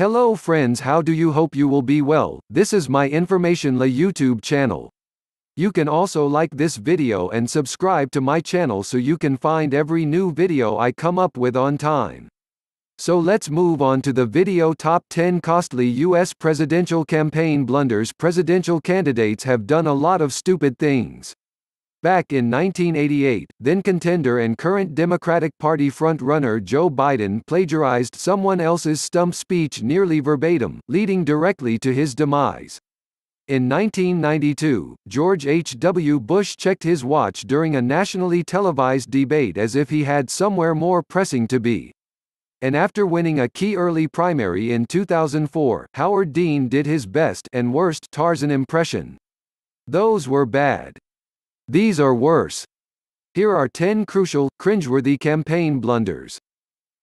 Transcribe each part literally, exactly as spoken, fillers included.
Hello friends, how do you hope you will be well? This is my information-la YouTube channel. You can also like this video and subscribe to my channel so you can find every new video I come up with on time. So let's move on to the video. Top ten Costly U S Presidential Campaign Blunders. Presidential candidates have done a lot of stupid things. Back in nineteen eighty-eight, then-contender and current Democratic Party frontrunner Joe Biden plagiarized someone else's stump speech nearly verbatim, leading directly to his demise. In nineteen ninety-two, George H W Bush checked his watch during a nationally televised debate as if he had somewhere more pressing to be. And after winning a key early primary in two thousand four, Howard Dean did his best and worst Tarzan impression. Those were bad. These are worse. Here are ten crucial, cringeworthy campaign blunders.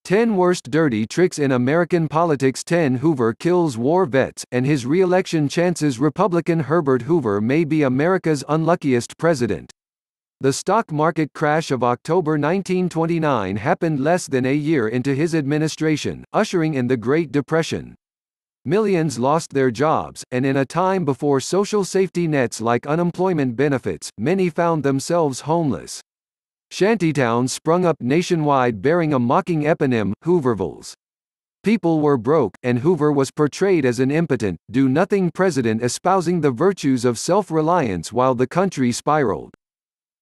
ten Worst Dirty Tricks in American Politics. ten Hoover Kills War Vets, and His Re-Election Chances. Republican Herbert Hoover may be America's unluckiest president. The stock market crash of October nineteen twenty-nine happened less than a year into his administration, ushering in the Great Depression. Millions lost their jobs, and in a time before social safety nets like unemployment benefits, many found themselves homeless. Shantytowns sprung up nationwide bearing a mocking eponym, Hoovervilles. People were broke, and Hoover was portrayed as an impotent, do-nothing president espousing the virtues of self-reliance while the country spiraled.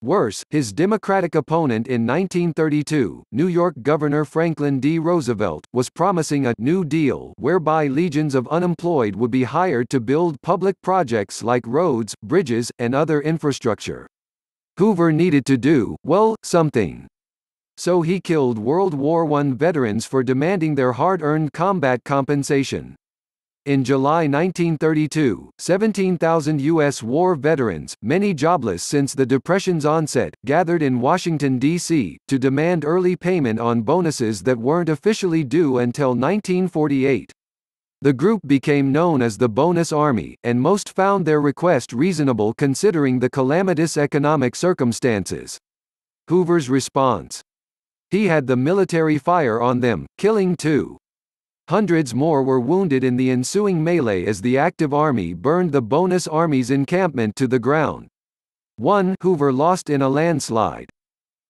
Worse, his Democratic opponent in nineteen thirty-two, New York Governor Franklin D. Roosevelt, was promising a New Deal whereby legions of unemployed would be hired to build public projects like roads, bridges, and other infrastructure. Hoover needed to do, well, something. So he killed World War One veterans for demanding their hard-earned combat compensation. In July nineteen thirty-two, seventeen thousand U S war veterans, many jobless since the Depression's onset, gathered in Washington, D C, to demand early payment on bonuses that weren't officially due until nineteen forty-eight. The group became known as the Bonus Army, and most found their request reasonable considering the calamitous economic circumstances. Hoover's response? He had the military fire on them, killing two. Hundreds more were wounded in the ensuing melee as the active army burned the Bonus Army's encampment to the ground. one Hoover lost in a landslide.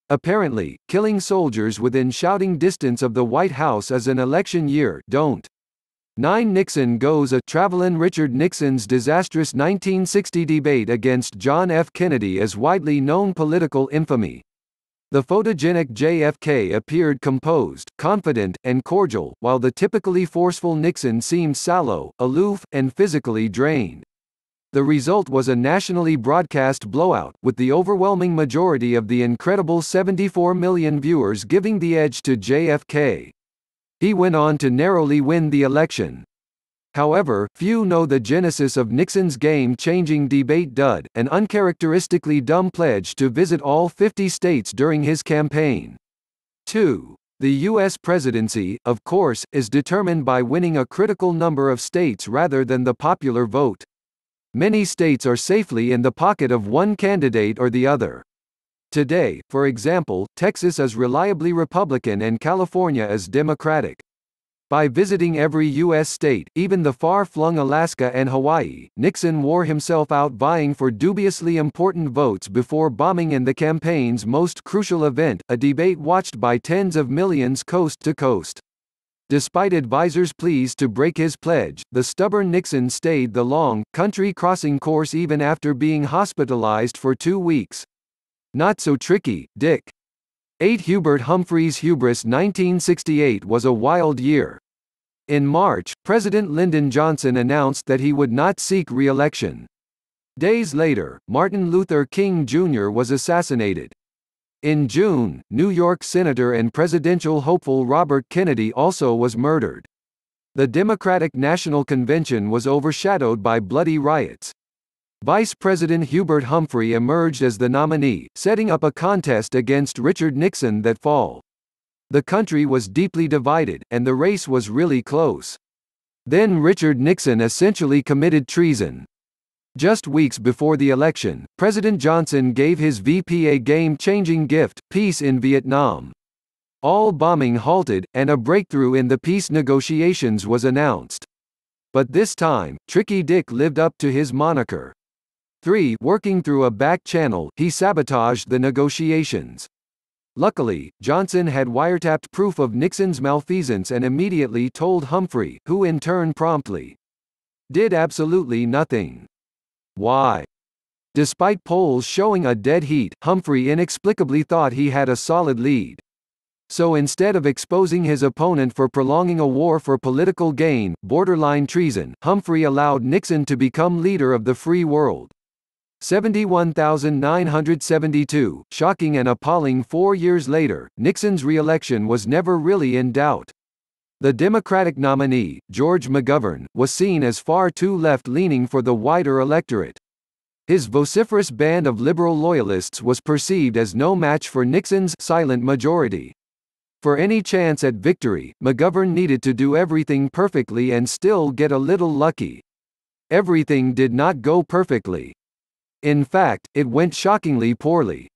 Apparently, killing soldiers within shouting distance of the White House as an election year don't. nine Nixon goes a travelin'. Richard Nixon's disastrous nineteen sixty debate against John F. Kennedy is widely known political infamy. The photogenic J F K appeared composed, confident, and cordial, while the typically forceful Nixon seemed sallow, aloof, and physically drained. The result was a nationally broadcast blowout, with the overwhelming majority of the incredible seventy-four million viewers giving the edge to J F K. He went on to narrowly win the election. However, few know the genesis of Nixon's game-changing debate dud, an uncharacteristically dumb pledge to visit all fifty states during his campaign. two The U S presidency, of course, is determined by winning a critical number of states rather than the popular vote. Many states are safely in the pocket of one candidate or the other. Today, for example, Texas is reliably Republican and California is Democratic. By visiting every U S state, even the far-flung Alaska and Hawaii, Nixon wore himself out vying for dubiously important votes before bombing in the campaign's most crucial event, a debate watched by tens of millions coast to coast. Despite advisors' pleas to break his pledge, the stubborn Nixon stayed the long, country-crossing course even after being hospitalized for two weeks. Not so tricky, Dick. eight Hubert Humphrey's hubris. nineteen sixty-eight was a wild year. In March, President Lyndon Johnson announced that he would not seek re-election. Days later, Martin Luther King Junior was assassinated. In June, New York Senator and presidential hopeful Robert Kennedy also was murdered. The Democratic National Convention was overshadowed by bloody riots. Vice President Hubert Humphrey emerged as the nominee, setting up a contest against Richard Nixon that fall. The country was deeply divided, and the race was really close. Then Richard Nixon essentially committed treason. Just weeks before the election, President Johnson gave his V P a game-changing gift, peace in Vietnam. All bombing halted, and a breakthrough in the peace negotiations was announced. But this time, Tricky Dick lived up to his moniker. three Working through a back channel, he sabotaged the negotiations. Luckily, Johnson had wiretapped proof of Nixon's malfeasance and immediately told Humphrey, who in turn promptly did absolutely nothing. Why? Despite polls showing a dead heat, Humphrey inexplicably thought he had a solid lead. So instead of exposing his opponent for prolonging a war for political gain, borderline treason, Humphrey allowed Nixon to become leader of the free world. seventy-one thousand nine hundred seventy-two, shocking and appalling four years later, Nixon's re-election was never really in doubt. The Democratic nominee, George McGovern, was seen as far too left-leaning for the wider electorate. His vociferous band of liberal loyalists was perceived as no match for Nixon's silent majority. For any chance at victory, McGovern needed to do everything perfectly and still get a little lucky. Everything did not go perfectly. In fact, it went shockingly poorly.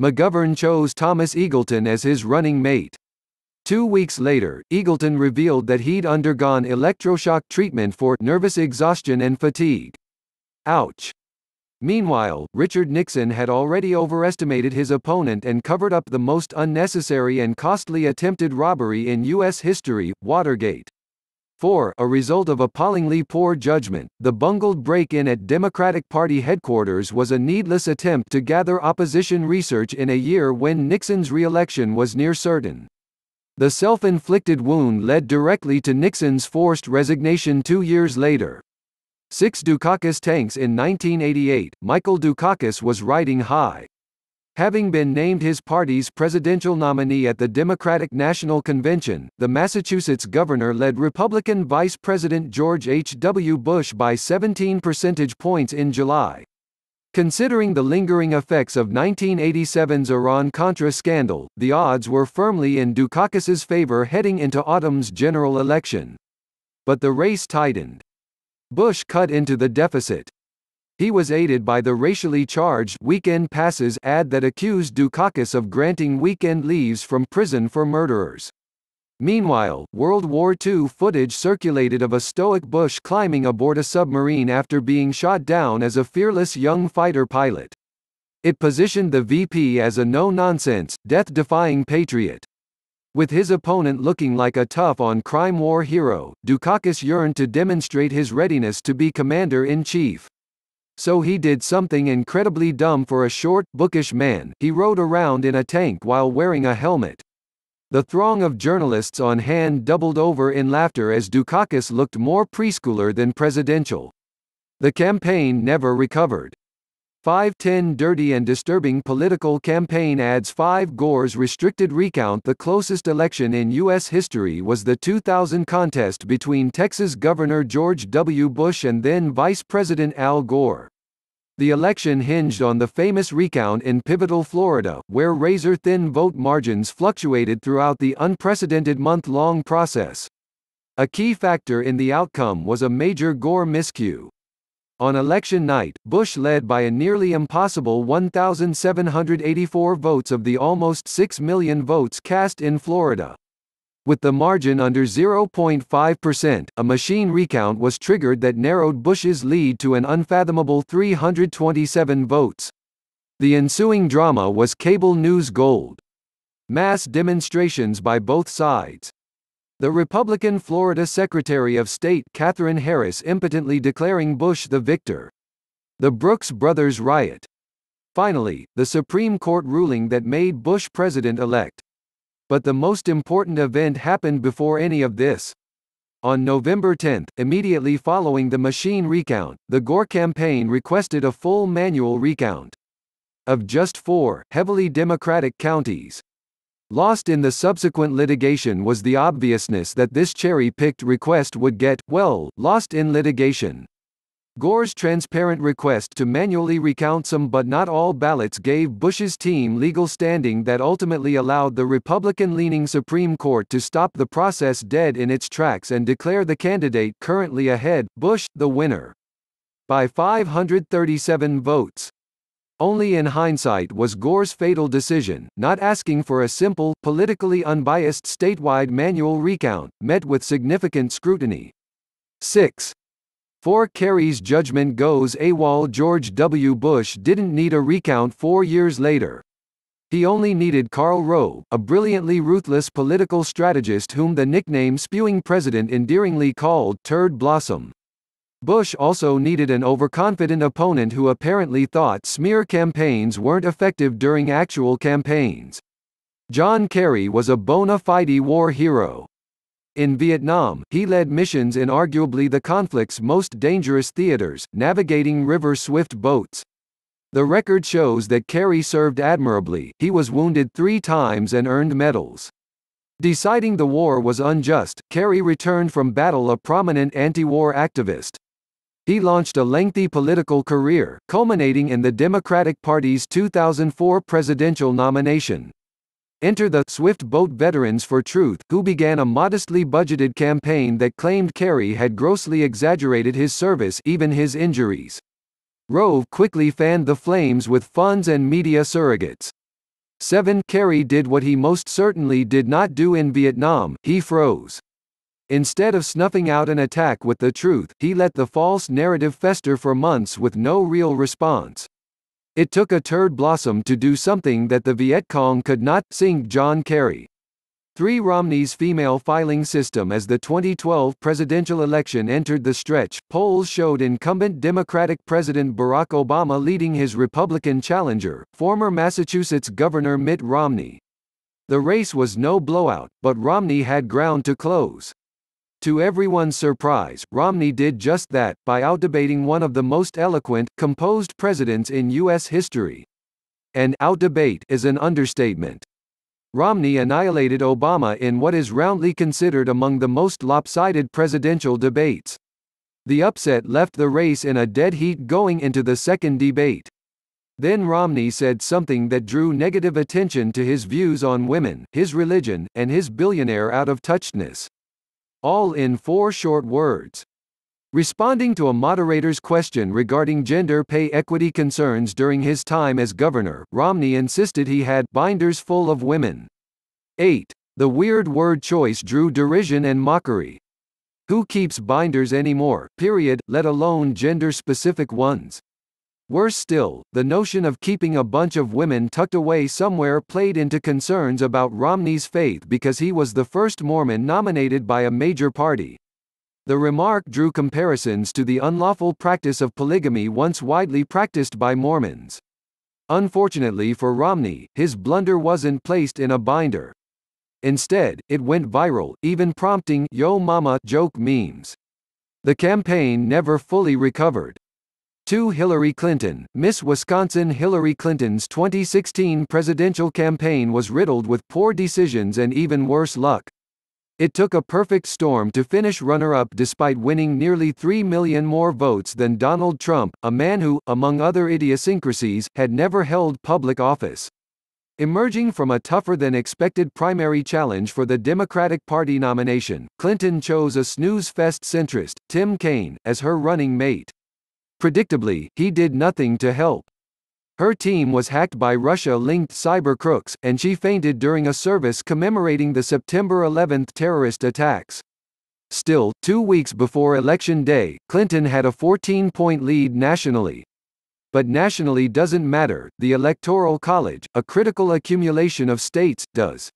McGovern chose Thomas Eagleton as his running mate. Two weeks later, Eagleton revealed that he'd undergone electroshock treatment for nervous exhaustion and fatigue. Ouch. Meanwhile, Richard Nixon had already overestimated his opponent and covered up the most unnecessary and costly attempted robbery in U S history, Watergate. four A result of appallingly poor judgment, the bungled break-in at Democratic Party headquarters was a needless attempt to gather opposition research in a year when Nixon's re-election was near certain. The self-inflicted wound led directly to Nixon's forced resignation two years later. Six Dukakis tanks in nineteen eighty-eight, Michael Dukakis was riding high. Having been named his party's presidential nominee at the Democratic National Convention, the Massachusetts governor led Republican Vice President George H W Bush by seventeen percentage points in July. Considering the lingering effects of nineteen eighty-seven's Iran-Contra scandal, the odds were firmly in Dukakis's favor heading into autumn's general election. But the race tightened. Bush cut into the deficit. He was aided by the racially charged weekend passes ad that accused Dukakis of granting weekend leaves from prison for murderers. Meanwhile, World War Two footage circulated of a stoic Bush climbing aboard a submarine after being shot down as a fearless young fighter pilot. It positioned the V P as a no-nonsense, death-defying patriot. With his opponent looking like a tough-on-crime war hero, Dukakis yearned to demonstrate his readiness to be commander-in-chief. So he did something incredibly dumb for a short, bookish man. He rode around in a tank while wearing a helmet. The throng of journalists on hand doubled over in laughter as Dukakis looked more preschooler than presidential. The campaign never recovered. five ten Dirty and disturbing political campaign ads. five Gore's restricted recount. The closest election in U S history was the two thousand contest between Texas Governor George W. Bush and then Vice President Al Gore. The election hinged on the famous recount in pivotal Florida, where razor-thin vote margins fluctuated throughout the unprecedented month-long process. A key factor in the outcome was a major Gore miscue. On election night, Bush led by a nearly impossible one thousand seven hundred eighty-four votes of the almost six million votes cast in Florida. With the margin under zero point five percent, a machine recount was triggered that narrowed Bush's lead to an unfathomable three hundred twenty-seven votes. The ensuing drama was cable news gold. Mass demonstrations by both sides. The Republican Florida Secretary of State Katherine Harris impotently declaring Bush the victor. The Brooks Brothers riot. Finally, the Supreme Court ruling that made Bush president-elect. But the most important event happened before any of this. On November tenth, immediately following the machine recount, the Gore campaign requested a full manual recount of just four heavily Democratic counties. Lost in the subsequent litigation was the obviousness that this cherry-picked request would get, well, lost in litigation. Gore's transparent request to manually recount some but not all ballots gave Bush's team legal standing that ultimately allowed the Republican-leaning Supreme Court to stop the process dead in its tracks and declare the candidate currently ahead, Bush, the winner by five hundred thirty-seven votes. Only in hindsight was Gore's fatal decision, not asking for a simple, politically unbiased statewide manual recount, met with significant scrutiny. six. For Kerry's judgment goes AWOL. George W. Bush didn't need a recount four years later. He only needed Karl Rove, a brilliantly ruthless political strategist whom the nickname-spewing president endearingly called Turd Blossom. Bush also needed an overconfident opponent who apparently thought smear campaigns weren't effective during actual campaigns. John Kerry was a bona fide war hero. In Vietnam, he led missions in arguably the conflict's most dangerous theaters, navigating river swift boats. The record shows that Kerry served admirably. He was wounded three times and earned medals. Deciding the war was unjust, Kerry returned from battle a prominent anti-war activist. He launched a lengthy political career, culminating in the Democratic Party's two thousand four presidential nomination. Enter the Swift Boat Veterans for Truth, who began a modestly budgeted campaign that claimed Kerry had grossly exaggerated his service, even his injuries. Rove quickly fanned the flames with funds and media surrogates. seven. Kerry did what he most certainly did not do in Vietnam, he froze. Instead of snuffing out an attack with the truth, he let the false narrative fester for months with no real response. It took a turd blossom to do something that the Viet Cong could not, sing John Kerry. three. Romney's female filing system. As the twenty twelve presidential election entered the stretch, polls showed incumbent Democratic President Barack Obama leading his Republican challenger, former Massachusetts Governor Mitt Romney. The race was no blowout, but Romney had ground to close. To everyone's surprise, Romney did just that, by outdebating one of the most eloquent, composed presidents in U S history. And outdebate is an understatement. Romney annihilated Obama in what is roundly considered among the most lopsided presidential debates. The upset left the race in a dead heat going into the second debate. Then Romney said something that drew negative attention to his views on women, his religion, and his billionaire out-of-touchedness. All in four short words. Responding to a moderator's question regarding gender pay equity concerns during his time as governor, Romney insisted he had binders full of women. eight. The weird word choice drew derision and mockery. Who keeps binders anymore, period, let alone gender-specific ones? Worse still, the notion of keeping a bunch of women tucked away somewhere played into concerns about Romney's faith because he was the first Mormon nominated by a major party. The remark drew comparisons to the unlawful practice of polygamy once widely practiced by Mormons. Unfortunately for Romney, his blunder wasn't placed in a binder. Instead, it went viral, even prompting "Yo Mama" joke memes. The campaign never fully recovered. two. Hillary Clinton. Miss Wisconsin Hillary Clinton's twenty sixteen presidential campaign was riddled with poor decisions and even worse luck. It took a perfect storm to finish runner-up despite winning nearly three million more votes than Donald Trump, a man who, among other idiosyncrasies, had never held public office. Emerging from a tougher-than-expected primary challenge for the Democratic Party nomination, Clinton chose a snooze-fest centrist, Tim Kaine, as her running mate. Predictably, he did nothing to help. Her team was hacked by Russia-linked cyber crooks, and she fainted during a service commemorating the September eleventh terrorist attacks. Still, two weeks before Election Day, Clinton had a fourteen point lead nationally. But nationally doesn't matter, the Electoral College, a critical accumulation of states, does.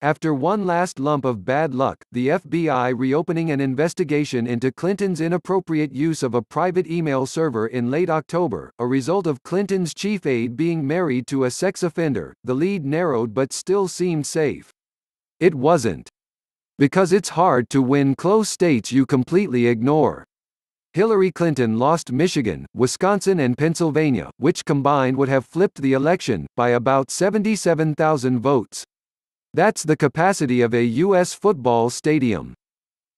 After one last lump of bad luck, the F B I reopening an investigation into Clinton's inappropriate use of a private email server in late October, a result of Clinton's chief aide being married to a sex offender, the lead narrowed but still seemed safe. It wasn't. Because it's hard to win close states you completely ignore. Hillary Clinton lost Michigan, Wisconsin and Pennsylvania, which combined would have flipped the election, by about seventy-seven thousand votes. That's the capacity of a U S football stadium.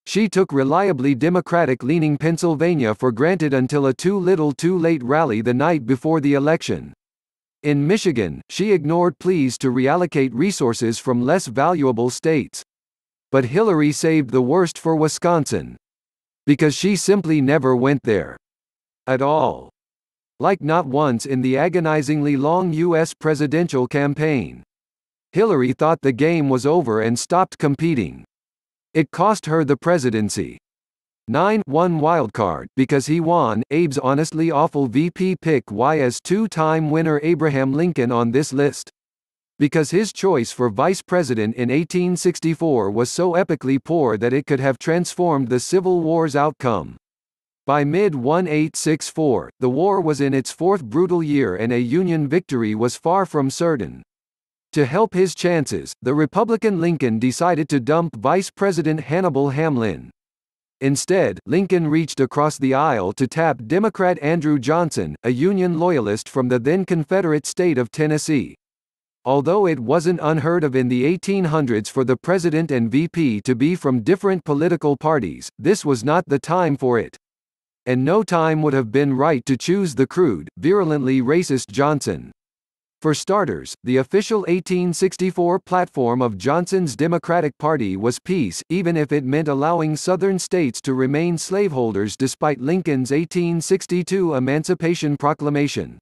She took reliably Democratic-leaning Pennsylvania for granted until a too little too late rally the night before the election. In Michigan, she ignored pleas to reallocate resources from less valuable states. But Hillary saved the worst for Wisconsin. Because she simply never went there. At all. like not once in the agonizingly long U S presidential campaign. Hillary thought the game was over and stopped competing. It cost her the presidency. nine one Wildcard, because he won, Abe's honestly awful V P pick was two-time winner Abraham Lincoln on this list. Because his choice for vice president in eighteen sixty-four was so epically poor that it could have transformed the Civil War's outcome. By mid eighteen sixty-four, the war was in its fourth brutal year and a Union victory was far from certain. To help his chances, the Republican Lincoln decided to dump Vice President Hannibal Hamlin. Instead, Lincoln reached across the aisle to tap Democrat Andrew Johnson, a Union loyalist from the then Confederate state of Tennessee. Although it wasn't unheard of in the eighteen hundreds for the president and V P to be from different political parties, this was not the time for it. And no time would have been right to choose the crude, virulently racist Johnson. For starters, the official eighteen sixty-four platform of Johnson's Democratic Party was peace, even if it meant allowing Southern states to remain slaveholders despite Lincoln's eighteen sixty-two Emancipation Proclamation.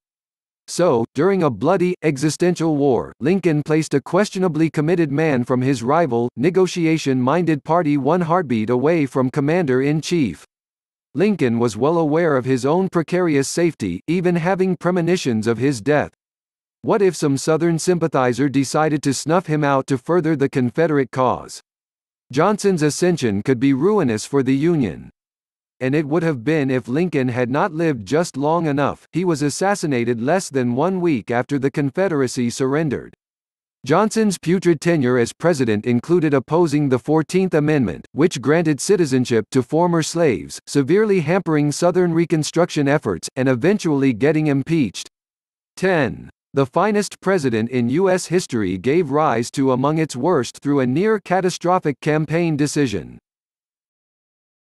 So, during a bloody, existential war, Lincoln placed a questionably committed man from his rival, negotiation-minded party one heartbeat away from commander-in-chief. Lincoln was well aware of his own precarious safety, even having premonitions of his death. What if some Southern sympathizer decided to snuff him out to further the Confederate cause? Johnson's ascension could be ruinous for the Union. And it would have been if Lincoln had not lived just long enough. He was assassinated less than one week after the Confederacy surrendered. Johnson's putrid tenure as president included opposing the fourteenth Amendment, which granted citizenship to former slaves, severely hampering Southern Reconstruction efforts, and eventually getting impeached. ten The finest president in U S history gave rise to among its worst through a near-catastrophic campaign decision.